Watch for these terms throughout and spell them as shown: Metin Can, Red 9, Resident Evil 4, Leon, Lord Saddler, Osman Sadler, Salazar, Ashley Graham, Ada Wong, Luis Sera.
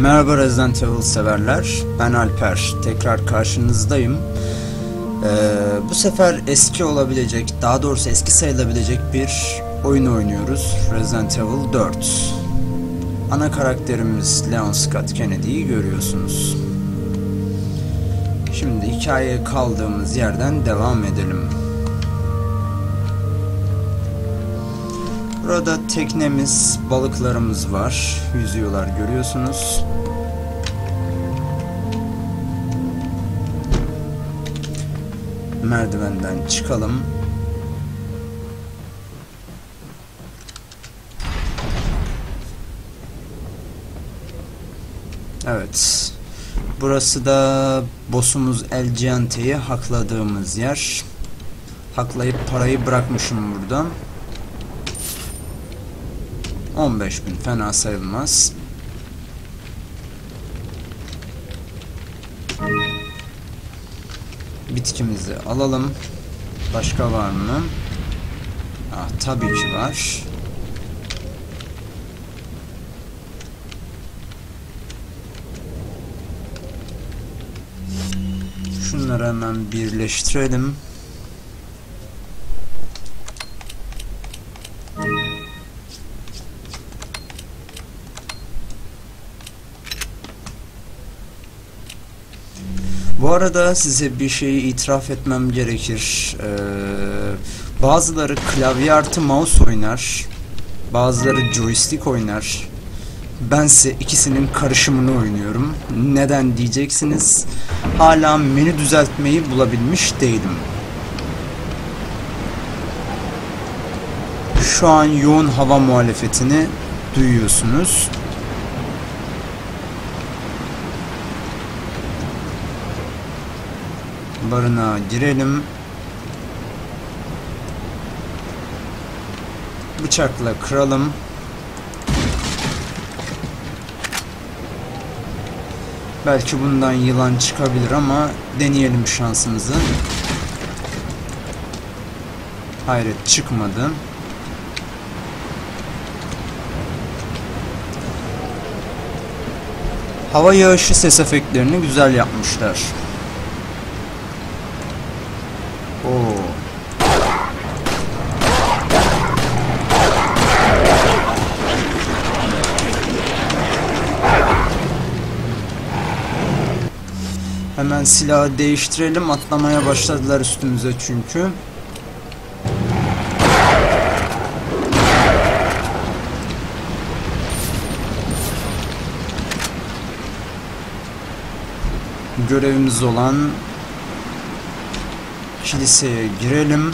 Merhaba Resident Evil severler, ben Alper. Tekrar karşınızdayım. Bu sefer eski olabilecek, daha doğrusu eski sayılabilecek bir oyun oynuyoruz. Resident Evil 4. Ana karakterimiz Leon Scott Kennedy'yi görüyorsunuz. Şimdi hikayeye kaldığımız yerden devam edelim. Burada teknemiz, balıklarımız var. Yüzüyorlar, görüyorsunuz. Merdivenden çıkalım. Evet. Burası da boss'umuz El Giante'yi hakladığımız yer. Haklayıp parayı bırakmışım buradan. 15.000 fena sayılmaz. Bitkimizi alalım. Başka var mı? Ah, tabii ki var. Şunları hemen birleştirelim. Bu arada size bir şeyi itiraf etmem gerekir. Bazıları klavye artı mouse oynar, bazıları joystick oynar. Bense ikisinin karışımını oynuyorum. Neden diyeceksiniz? Hala menü düzeltmeyi bulabilmiş değilim. Şu an yoğun hava muhalefetini duyuyorsunuz. Barına girelim. Bıçakla kıralım. Belki bundan yılan çıkabilir ama deneyelim şansımızı. Hayret, çıkmadı. Hava yağışı ses efektlerini güzel yapmışlar. Hemen silahı değiştirelim. Atlamaya başladılar üstümüze çünkü. Görevimiz olan kiliseye girelim.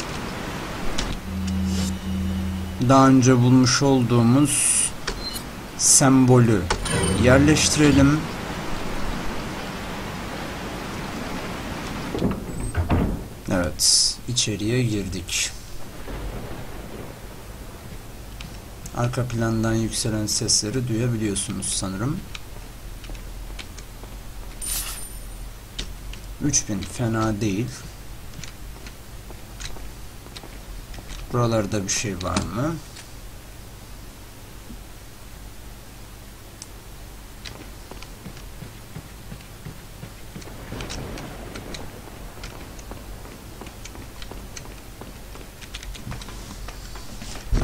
Daha önce bulmuş olduğumuz sembolü yerleştirelim. Evet, içeriye girdik. Arka plandan yükselen sesleri duyabiliyorsunuz sanırım. 3000 fena değil. Buralarda bir şey var mı?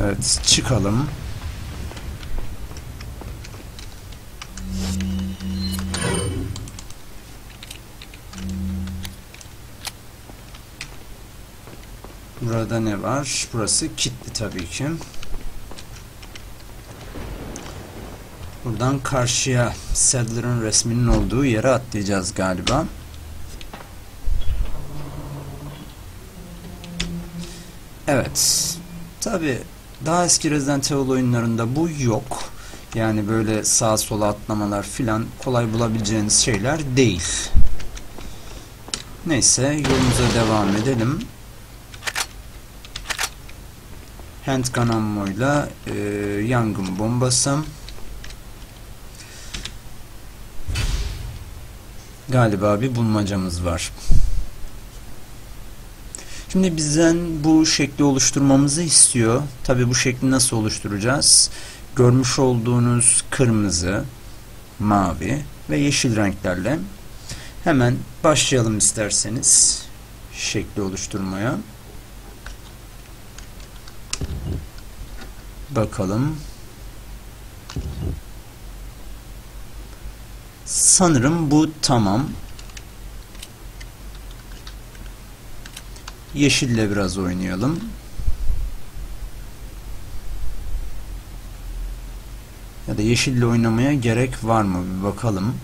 Evet, çıkalım. Burada ne var? Burası kilitli tabii ki. Buradan karşıya Saddler'ın resminin olduğu yere atlayacağız galiba. Evet. Tabii daha eski Resident Evil oyunlarında bu yok. Yani böyle sağa sola atlamalar filan kolay bulabileceğiniz şeyler değil. Neyse, yolumuza devam edelim. Handgun ammo'yla yangın bombası. Galiba bir bulmacamız var. Şimdi bizden bu şekli oluşturmamızı istiyor. Tabii bu şekli nasıl oluşturacağız? Görmüş olduğunuz kırmızı, mavi ve yeşil renklerle hemen başlayalım isterseniz şekli oluşturmaya. Bakalım. Sanırım bu tamam. Yeşille biraz oynayalım. Ya da yeşille oynamaya gerek var mı? Bir bakalım.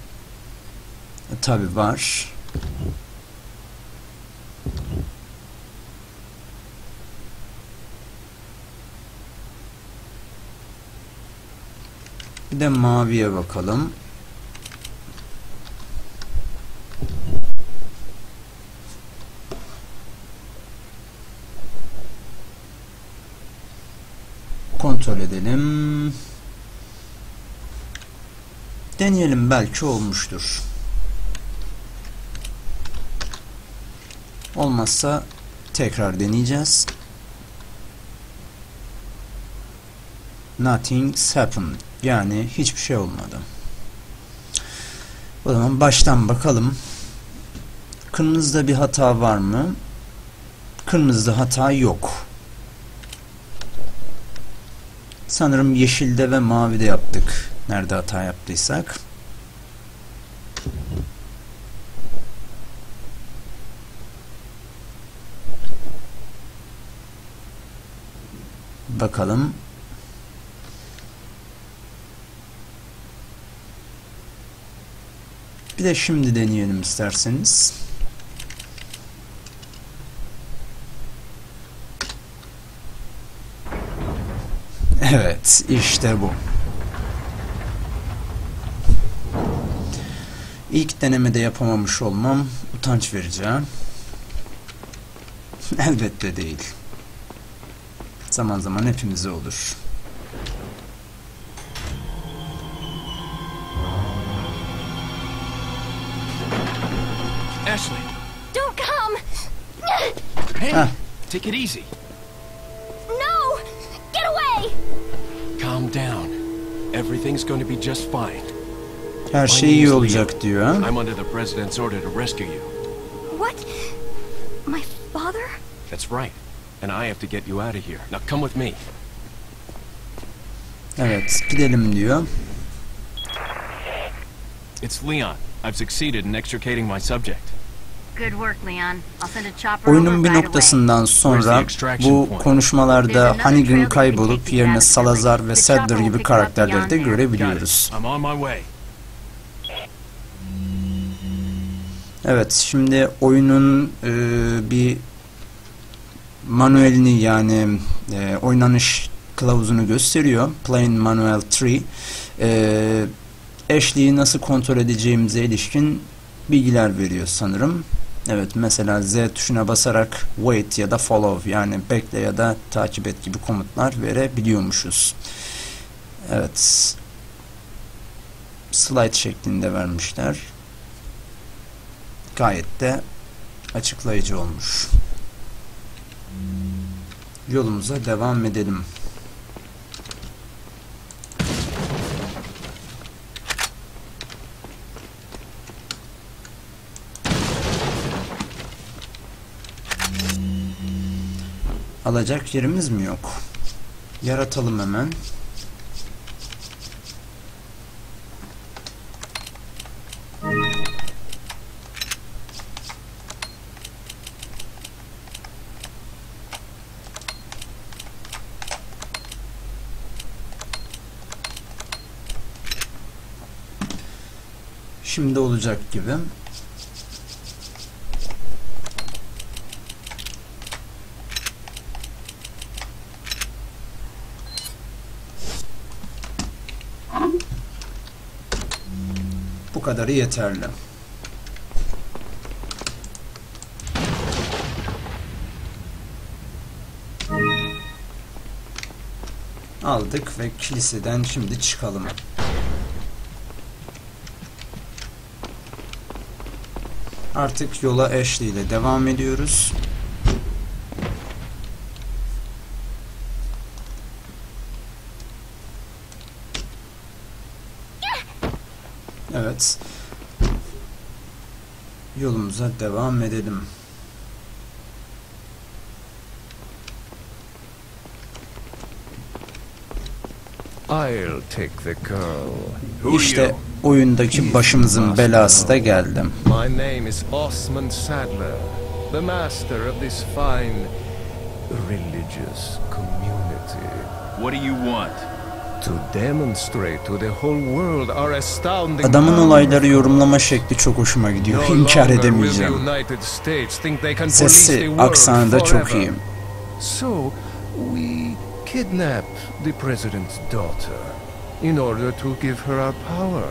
Tabii var. Bir de maviye bakalım. Kontrol edelim. Deneyelim, belki olmuştur. Olmazsa tekrar deneyeceğiz. Nothing's happened. Yani hiçbir şey olmadı. O zaman baştan bakalım. Kırmızıda bir hata var mı? Kırmızıda hata yok. Sanırım yeşilde ve mavide yaptık. Nerede hata yaptıysak. Bakalım. Bir de şimdi deneyelim isterseniz. Evet, işte bu. İlk denemede yapamamış olmam utanç verici. Elbette değil. Zaman zaman hepimize olur. Ashley. Don't come. Hey, take it easy. No, get away. Calm down. Everything's going to be just fine. Her şey iyi olacak diyor. I'm under the president's order to rescue you. What? My father? That's right. And I have to get you out of here. Now come with me. Evet, gidelim diyor. It's Leon. I've succeeded in extricating my subject. Good work, Leon. I'll send a chopper over right away. Oyunun bir noktasından sonra bu konuşmalarda Hannigan kaybolup yerine Salazar ve Saddler gibi karakterleri de görebiliyoruz. Evet, şimdi oyunun bir manuelini yani oynanış kılavuzunu gösteriyor. Playing Manual 3. Ashley'i nasıl kontrol edeceğimize ilişkin bilgiler veriyor sanırım. Evet, mesela Z tuşuna basarak wait ya da follow yani bekle ya da takip et gibi komutlar verebiliyormuşuz. Evet. Slide şeklinde vermişler. Gayet de açıklayıcı olmuş. Yolumuza devam edelim. Alacak yerimiz mi yok? Yaratalım hemen. Şimdi olacak gibi. Bu kadarı yeterli. Aldık ve kiliseden şimdi çıkalım. Artık yola Ashley ile devam ediyoruz. Evet. Yolumuza devam edelim. I'll take the girl. İşte oyundaki başımızın belası da geldim. My name is Osman Sadler, the master of this fine religious community. What do you want? Adamın olayları yorumlama şekli çok hoşuma gidiyor. İnkar edemeyeceğim. Sesi, aksanı da çok iyi. So we kidnap the president's daughter in order to give her our power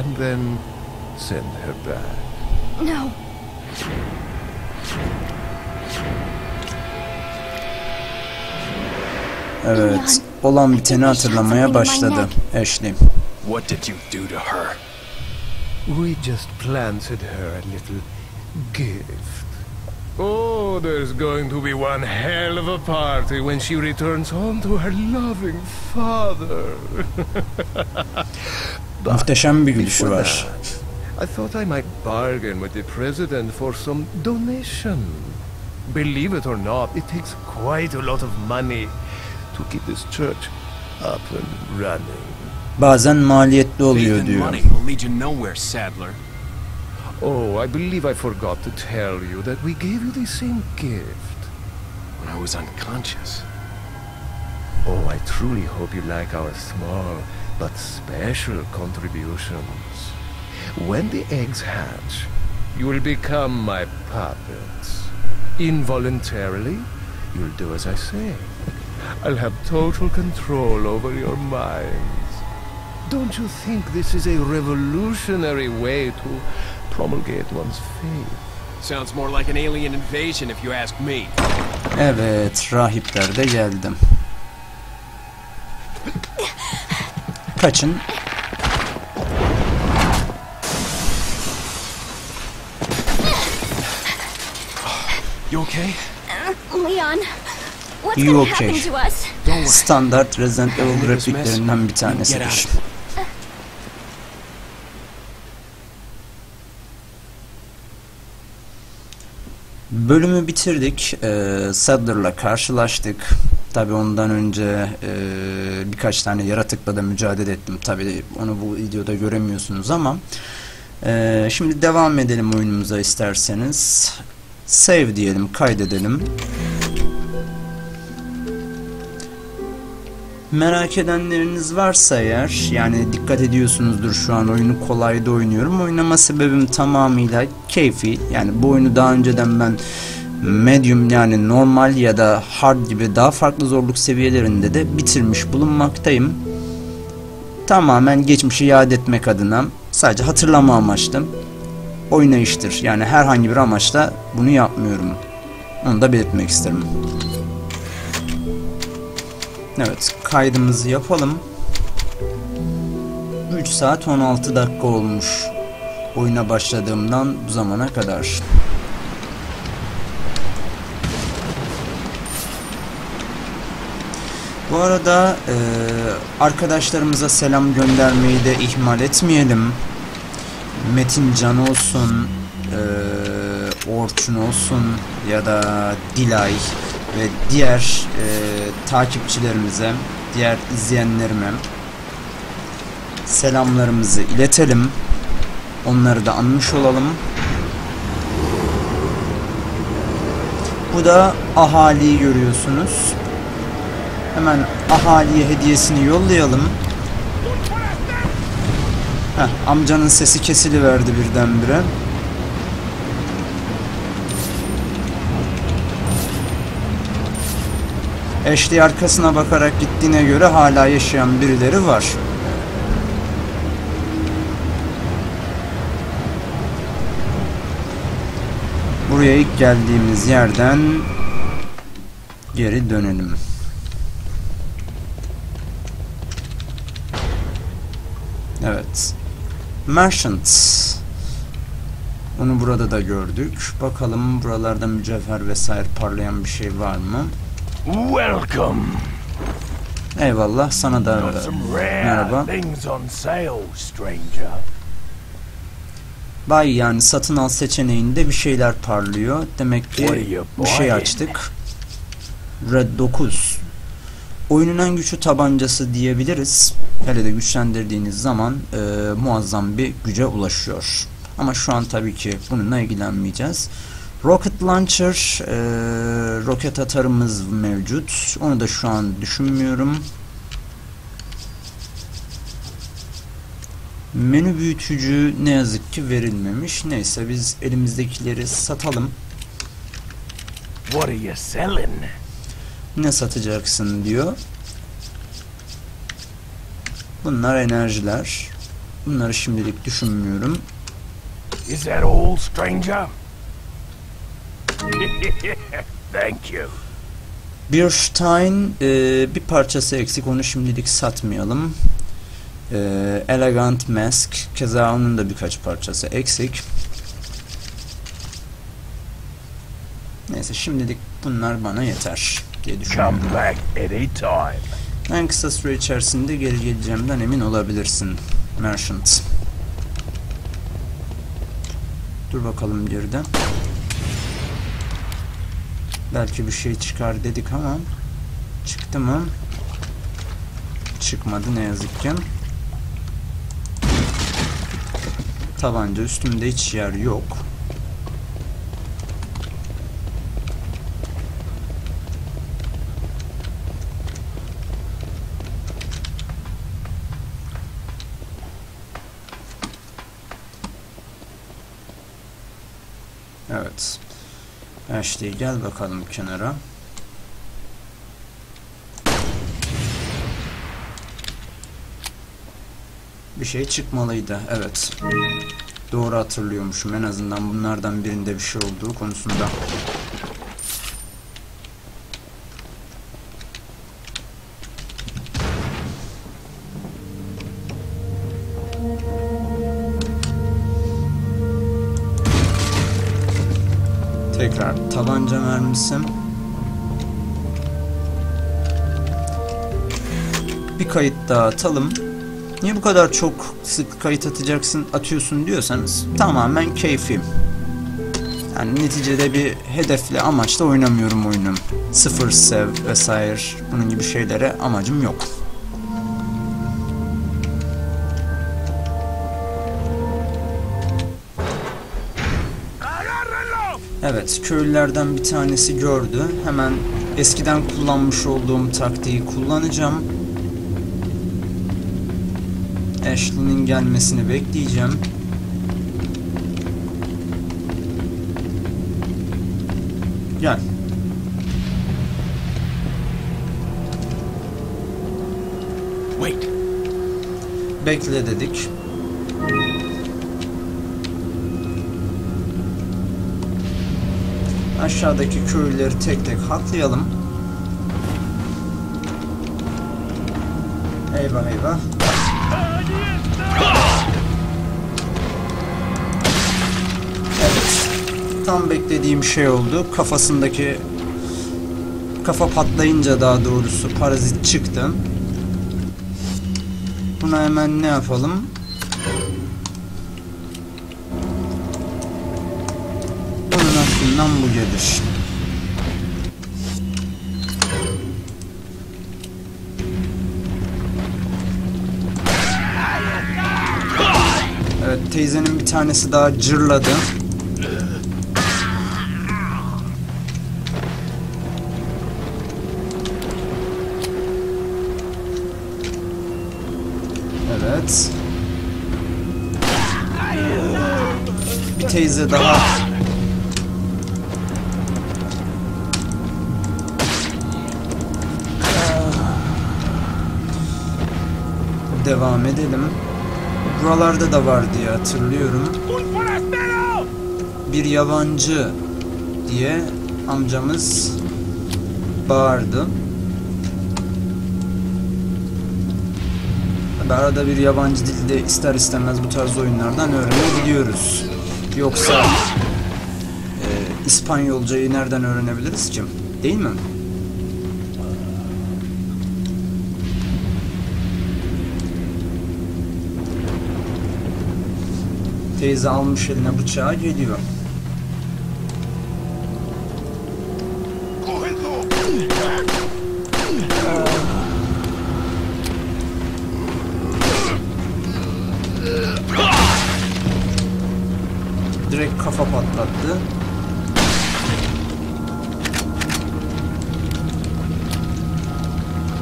and then send her back. No. Evet. Olan biteni hatırlamaya başladı Ashley. What did you do to her? We just planted her a little gift. Oh, there's going to be one hell of a party when she returns home to her loving father. Muhteşem bir gülüşü var. I thought I might bargain with the president for some donation. Believe it or not, it takes quite a lot of money. Bazen maliyetli oluyor diyor. Oh, I believe I forgot to tell you that we gave you the same gift when I was unconscious. Oh, I truly hope you like our small but special contributions. When the eggs hatch, you will become my puppets. Involuntarily, you'll do as I say. I'll have total control over your minds. Don't you think this is a revolutionary way to promulgate one's faith? Sounds more like an alien invasion if you ask me. Evet, rahipler de geldim. Kaçın. You okay? Leon. İyi okey. Standart Resident Evil repliklerinden bir tanesidir. Bölümü bitirdik. Saddler'la karşılaştık. Tabi ondan önce birkaç tane yaratıkla da mücadele ettim. Tabi onu bu videoda göremiyorsunuz ama. Şimdi devam edelim oyunumuza isterseniz. Save diyelim, kaydedelim. Merak edenleriniz varsa eğer, yani dikkat ediyorsunuzdur şu an oyunu kolayda oynuyorum. Oynama sebebim tamamıyla keyfi. Yani bu oyunu daha önceden ben medium, yani normal ya da hard gibi daha farklı zorluk seviyelerinde de bitirmiş bulunmaktayım. Tamamen geçmişi yad etmek adına, sadece hatırlama amaçlı oynayıştır. Yani herhangi bir amaçla bunu yapmıyorum. Onu da belirtmek isterim. Evet, kaydımızı yapalım. 3 saat 16 dakika olmuş oyuna başladığımdan bu zamana kadar. Bu arada arkadaşlarımıza selam göndermeyi de ihmal etmeyelim. Metin Can olsun, Orçun olsun ya da Dilay ve diğer takipçilerimize, diğer izleyenlerime selamlarımızı iletelim. Onları da anmış olalım. Bu da ahaliyi görüyorsunuz. Hemen ahaliye hediyesini yollayalım. Heh, amcanın sesi kesiliverdi birdenbire. Ashley arkasına bakarak gittiğine göre hala yaşayan birileri var. Buraya ilk geldiğimiz yerden geri dönelim. Evet. Merchants. Onu burada da gördük. Bakalım buralarda mücevher vesaire parlayan bir şey var mı? Welcome. Eyvallah, sana da merhaba. Vay, yani satın al seçeneğinde bir şeyler parlıyor. Demek ki bir şey açtık. Red 9. Oyunun en güçlü tabancası diyebiliriz. Hele de güçlendirdiğiniz zaman muazzam bir güce ulaşıyor. Ama şu an tabii ki bununla ilgilenmeyeceğiz. Rocket Launcher, roket atarımız mevcut. Onu da şu an düşünmüyorum. Menü büyütücü ne yazık ki verilmemiş. Neyse biz elimizdekileri satalım. What are you selling? Ne satacaksın diyor. Bunlar enerjiler. Bunları şimdilik düşünmüyorum. Is that all, stranger? Thank you. Bir Stein bir parçası eksik. Onu şimdilik satmayalım. Elegant Mask. Keza onun da birkaç parçası eksik. Neyse şimdilik bunlar bana yeter diye düşünüyorum. En kısa süre içerisinde geri geleceğimden emin olabilirsin. Merchant. Dur bakalım geriden. Belki bir şey çıkar dedik ama çıktı mı? Çıkmadı ne yazık ki. Tabanca üstümde hiç yer yok. Evet. Ashley gel bakalım kenara. Bir şey çıkmalıydı. Evet. Doğru hatırlıyormuşum. En azından bunlardan birinde bir şey olduğu konusunda. Tekrar tabanca mermisi. Bir kayıt daha atalım. Niye bu kadar çok sık kayıt atıyorsun diyorsanız tamamen keyfim. Yani neticede bir hedefli amaçla oynamıyorum oyunu. Sıfır sev vesaire bunun gibi şeylere amacım yok. Evet, köylülerden bir tanesi gördü. Hemen eskiden kullanmış olduğum taktiği kullanacağım. Ashley'nin gelmesini bekleyeceğim. Gel. Wait. Bekle dedik. Aşağıdaki köylüleri tek tek haklayalım. Eyvah eyvah. Evet, tam beklediğim şey oldu. Kafasındaki kafa patlayınca daha doğrusu parazit çıktı. Buna hemen ne yapalım? Onun aklından bu gelir. Teyzenin bir tanesi daha cırladı. Evet. Bir teyze daha. Devam edelim. Buralarda da var diye hatırlıyorum. Bir yabancı diye amcamız bağırdı. Arada bir yabancı dilde ister istemez bu tarz oyunlardan öğrenebiliyoruz. Yoksa İspanyolcayı nereden öğrenebiliriz ki? Değil mi? teyze almış eline bıçağı geliyor. Direkt kafa patlattı.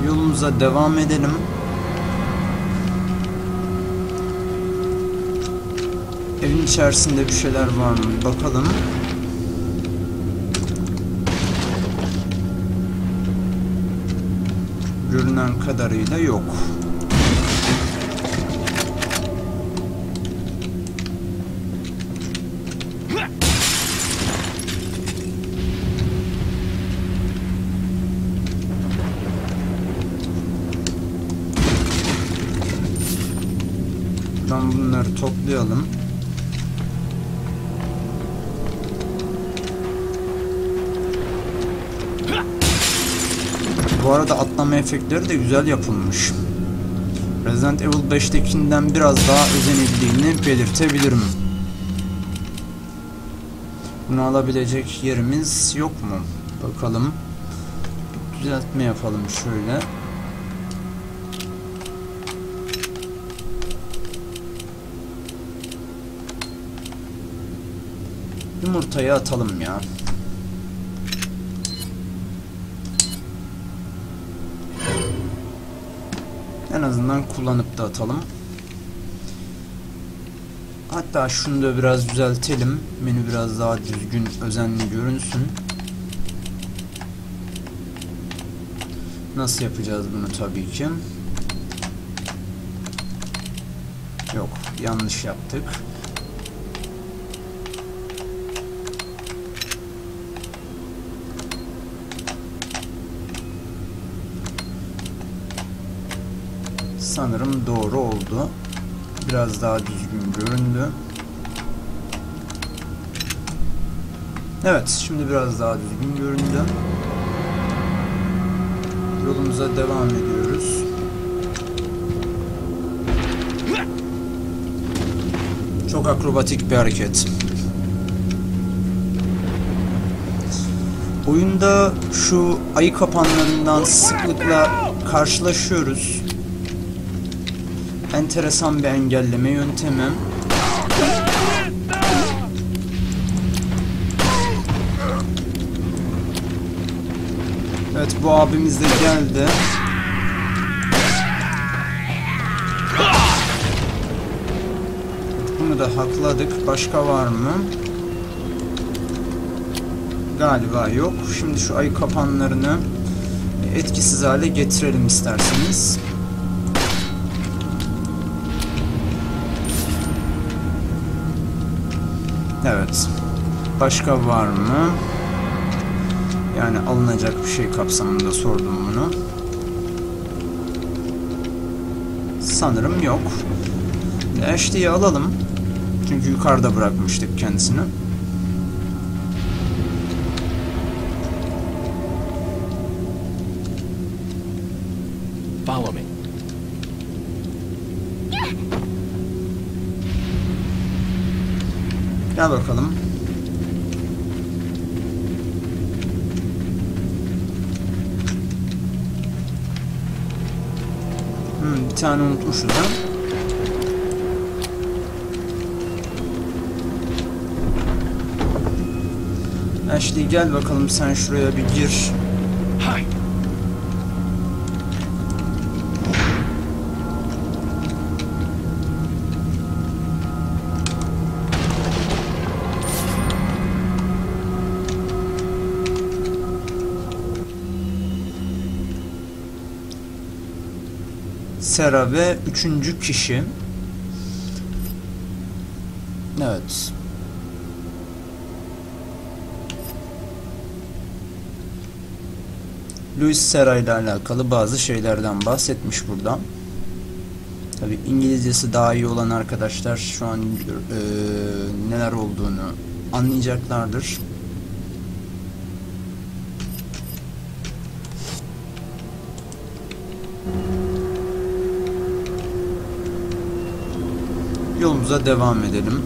Yolumuza devam edelim. Evin içerisinde bir şeyler var mı? Bakalım. Görünen kadarıyla yok. Buradan bunları toplayalım. Bu arada atlama efektleri de güzel yapılmış. Resident Evil 5'tekinden biraz daha özenildiğini belirtebilirim. Bunu alabilecek yerimiz yok mu? Bakalım. Düzeltme yapalım şöyle. Yumurtayı atalım ya. En azından kullanıp da atalım. Hatta şunu da biraz düzeltelim. Menü biraz daha düzgün, özenli görünsün. Nasıl yapacağız bunu tabii ki? Yok, yanlış yaptık. Sanırım doğru oldu. Biraz daha düzgün göründü. Evet, şimdi biraz daha düzgün göründü. Yolumuza devam ediyoruz. Çok akrobatik bir hareket. Oyunda şu ayı kapanlarından sıklıkla karşılaşıyoruz. Enteresan bir engelleme yöntemi. Evet, bu abimiz de geldi. Bunu da hakladık. Başka var mı? Galiba yok. Şimdi şu ayı kapanlarını etkisiz hale getirelim isterseniz. Evet. Başka var mı? Yani alınacak bir şey kapsamında sordum bunu. Sanırım yok. Ashley'i alalım. Çünkü yukarıda bırakmıştık kendisini. Follow me. Gel bakalım. Bir tane unutmuşuz ha. Ashley, gel bakalım, sen şuraya bir gir. Sera ve üçüncü kişi. Evet. Luis Sera ile alakalı bazı şeylerden bahsetmiş burada. Tabii İngilizcesi daha iyi olan arkadaşlar şu an neler olduğunu anlayacaklardır. Yolumuza devam edelim.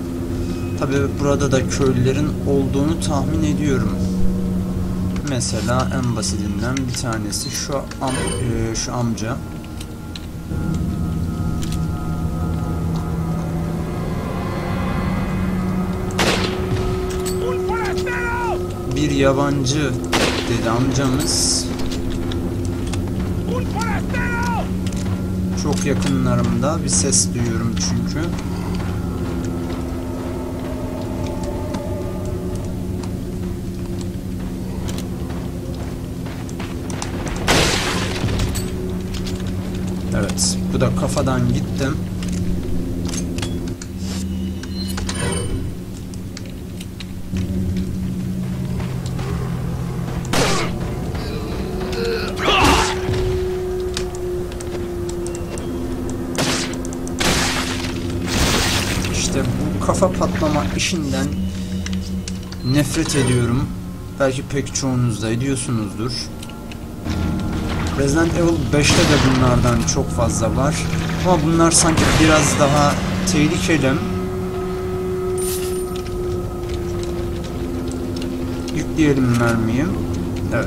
Tabi burada da köylülerin olduğunu tahmin ediyorum. Mesela en basitinden bir tanesi şu, şu amca. Bir yabancı dedi amcamız. Çok yakınlarımda bir ses duyuyorum çünkü. Evet, bu da kafadan gittim. İşte bu kafa patlama işinden nefret ediyorum. Belki pek çoğunuz da ediyorsunuzdur. Resident Evil 5'te de bunlardan çok fazla var. Ama bunlar sanki biraz daha tehlikeli. Yükleyelim mermiyi. Evet.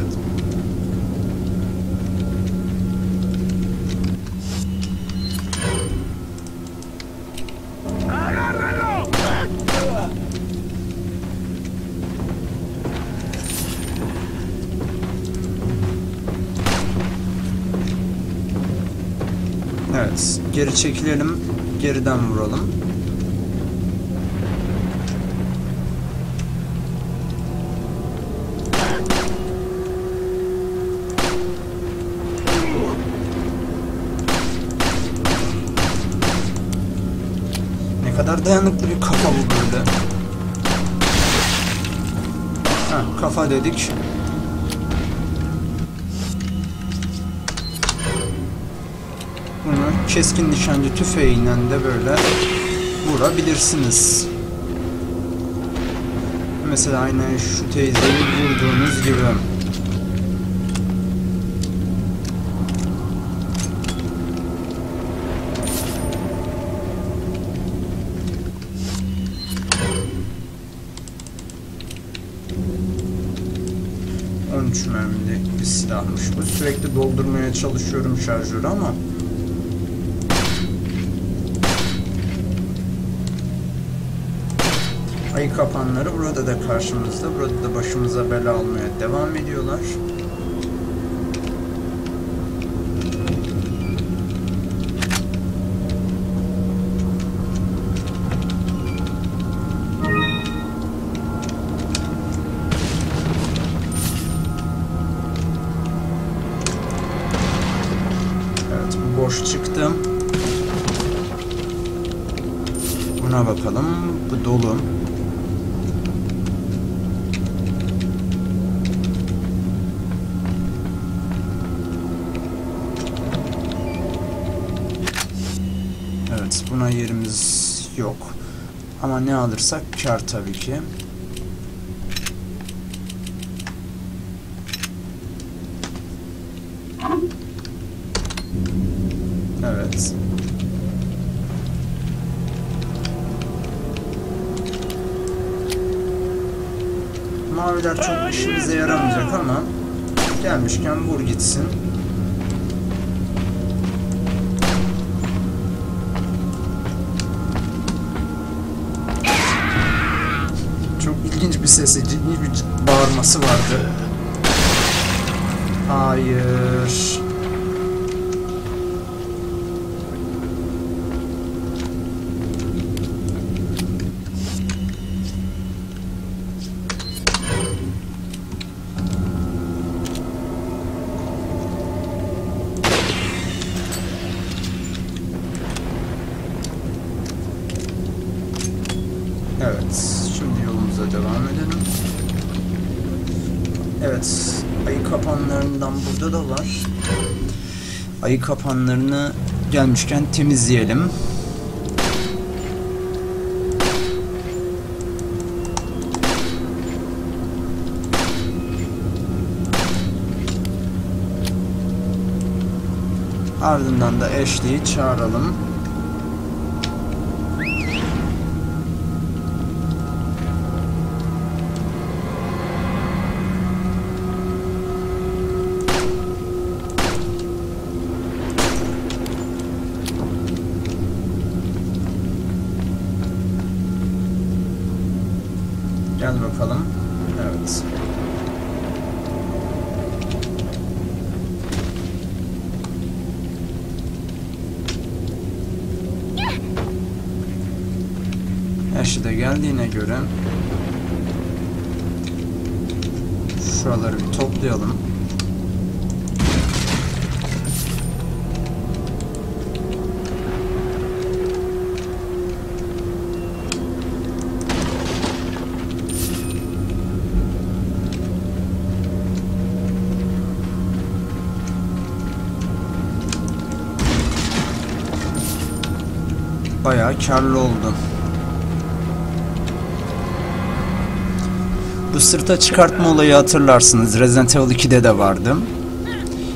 Geri çekilelim, geriden vuralım. Ne kadar dayanıklı bir kafa bu böyle. Heh, kafa dedik. Keskin nişancı tüfeğiyle de böyle vurabilirsiniz. Mesela aynen şu teyzeyi vurduğunuz gibi. .13 mermilik bir silahmış bu. Sürekli doldurmaya çalışıyorum şarjörü ama ayı kapanları burada da karşımızda, burada da başımıza bela almaya devam ediyorlar. Evet, boş çıktım. Buna bakalım, bu dolu. Buna yerimiz yok. Ama ne alırsak kar tabii ki. Evet. Maviler çok işimize yaramayacak ama gelmişken vur gitsin. Bir sesi, ciddi bir bağırması vardı. Hayır. Evet. Devam edelim. Evet, ayı kapanlarından burada da var. Ayı kapanlarını gelmişken temizleyelim. Ardından da Ashley'i çağıralım. down the road for them. Notes. Ashley de geldiğine göre şuraları bir toplayalım. Bayağı karlı oldu. Bu sırta çıkartma olayı hatırlarsınız. Resident Evil 2'de de vardı.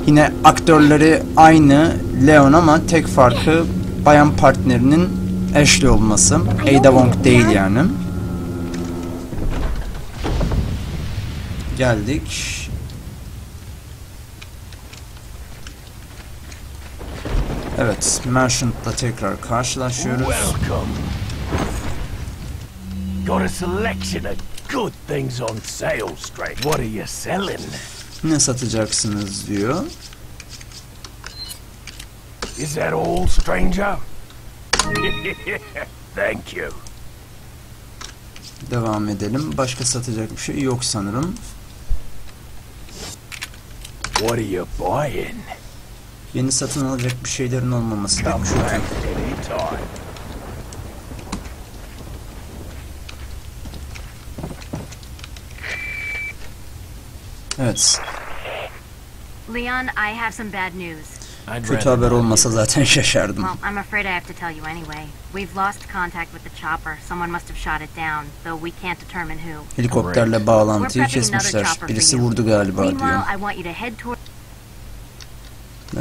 Yine aktörleri aynı Leon ama tek farkı bayan partnerinin Ashley olması. Ada Wong değil yani. Geldik. Evet, Merchant'la tekrar karşılaşıyoruz. Welcome. Got a selection of good things on sale straight. What are you selling? Ne satacaksınız diyor. Is that all, stranger? Thank you. Devam edelim. Başka satacak bir şey yok sanırım. What are you buying? Yeni satın alacak bir şeylerin olmaması lazım. Evet. Leon, I have some bad news. Kötü haber olmasa zaten şaşardım. Well, I'm afraid I have to tell you anyway. We've lost contact with the chopper. Someone must have shot it down, though we can't determine who. Helikopterle bağlantıyı kesmişler. Birisi vurdu galiba diyor.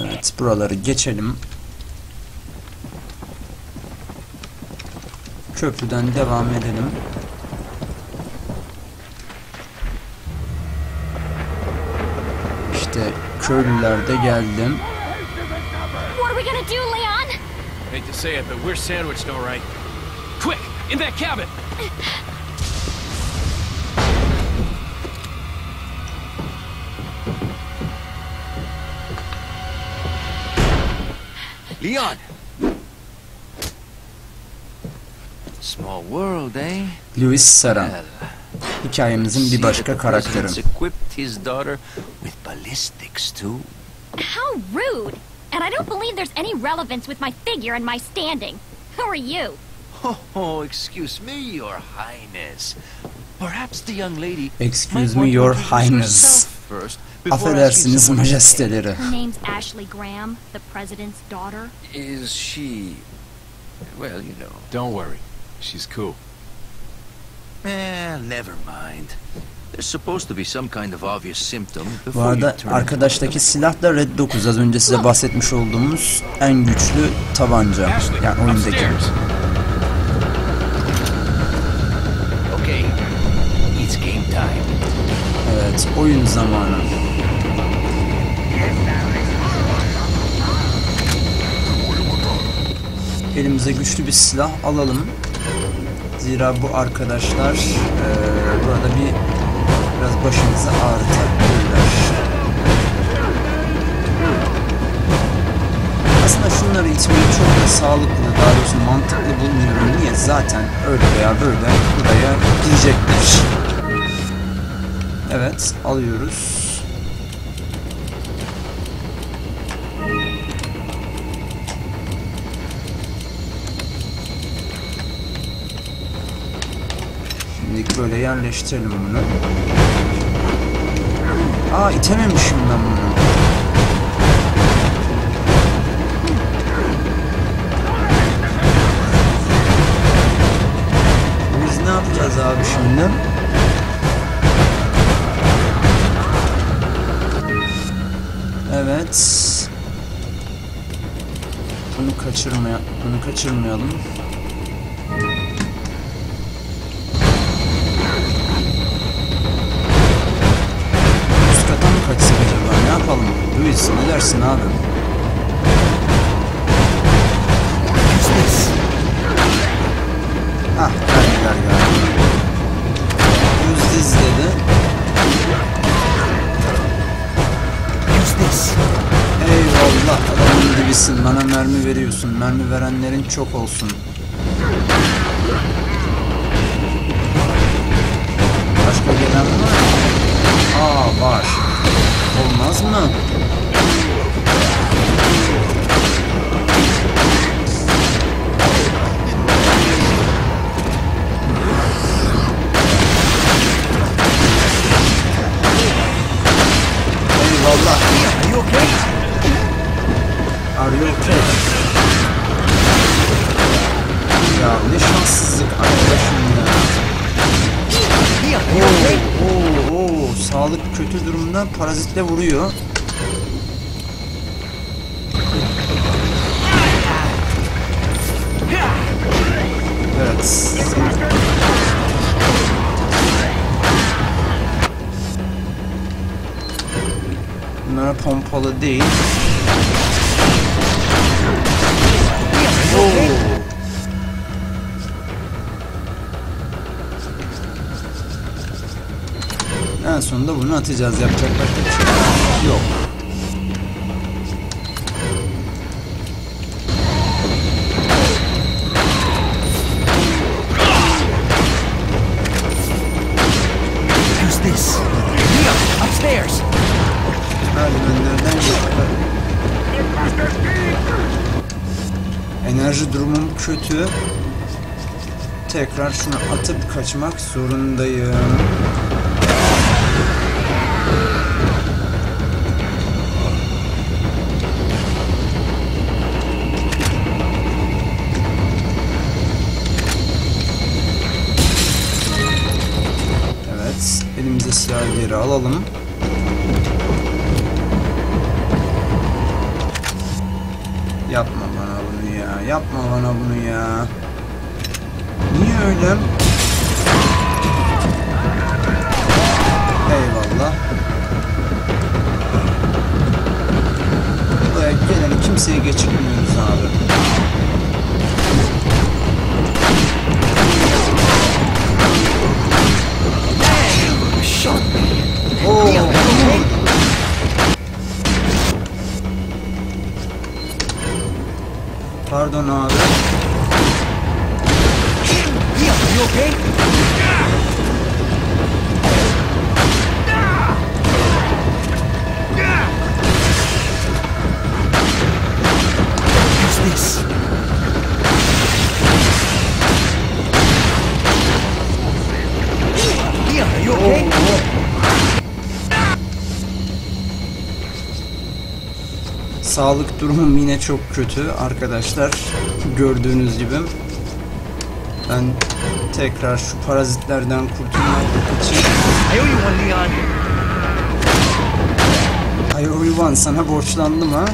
Evet, buraları geçelim. Köprüden devam edelim. İşte köylülerde geldim. What are we gonna do, Leon? Hate to say it, but we're sandwiched, all right. Quick, in that cabin. Leon. Small world, eh? Luis Sera. Hikayemizin bir başka karakteri. Equipped his daughter with ballistics too. How rude! And I don't believe there's any relevance with my figure and my standing. Who are you? Oh, excuse me, Your Highness. Perhaps the young lady. Excuse me, Your Highness. First. Affedersiniz majesteleri. Her name's Ashley Graham, the president's daughter. Is she... well, you know. Don't worry. She's cool. Never mind. There's supposed to be some kind of obvious symptom. Bu arada arkadaştaki silah da Red 9. Az önce size bahsetmiş olduğumuz en güçlü tabanca. Yani oyundaki. Okay. It's game time. Evet, oyun zamanı. Elimize güçlü bir silah alalım. Zira bu arkadaşlar burada biraz başımızı ağrıtabilirler. Aslında şunları içmeyi çok da sağlıklı, daha doğrusu mantıklı bulmuyorum. Niye? Zaten öyle veya böyle buraya girecekler. Evet, alıyoruz. Şimdi böyle yerleştirelim bunu. Aa, itememişim ben bunu. Biz ne yapacağız abi şimdi? Evet. Bunu kaçırmayalım. Üst kata mı kaçsak acaba? Ne yapalım? Luis, ne dersin abi? Ah, geldiler galiba. Bana mermi veriyorsun. Mermi verenlerin çok olsun. Başka gelen var mı? Aa var. Olmaz mı? Are you okay? Ya ne şanssızlık arkadaşım ya. Oo, sağlık kötü durumda, parazitle vuruyor. Evet. Bunlara pompalı değil. Oh. En sonunda bunu atacağız. Yapacak başka bir şey yok. Enerji durumum kötü. Tekrar şunu atıp kaçmak zorundayım. Evet, elimize silahı geri alalım. Yapma bana bunu ya. Yapma bana bunu ya. Niye öyle? Eyvallah. Buraya gelen kimseyi geçirmiyoruz abi. Oh. Pardon abi. Sağlık durumum yine çok kötü arkadaşlar, gördüğünüz gibi. Ben tekrar şu parazitlerden kurtulmak için... Ay Uyvan, sana borçlandım ha?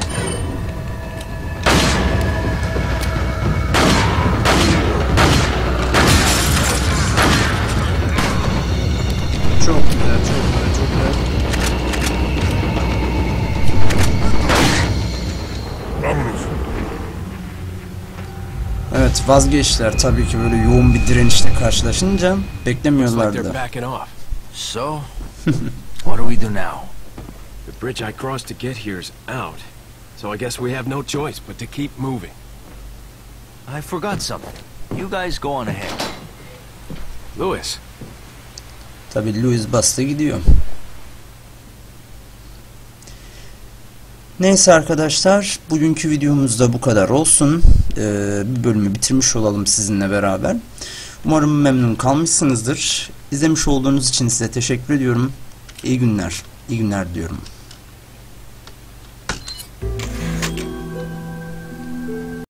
Çok güzel, çok güzel, çok güzel. Evet, vazgeçtiler tabii ki böyle yoğun bir direnişle karşılaşınca, beklemiyorlardı da. So, what do we do now? The bridge I crossed to get here is out. So I guess we have no choice but to keep moving. I forgot something. You guys go on ahead. Luis. Tabii Luis bastı gidiyor. Neyse arkadaşlar, bugünkü videomuzda bu kadar olsun. Bir bölümü bitirmiş olalım sizinle beraber. Umarım memnun kalmışsınızdır. İzlemiş olduğunuz için size teşekkür ediyorum. İyi günler, iyi günler diyorum.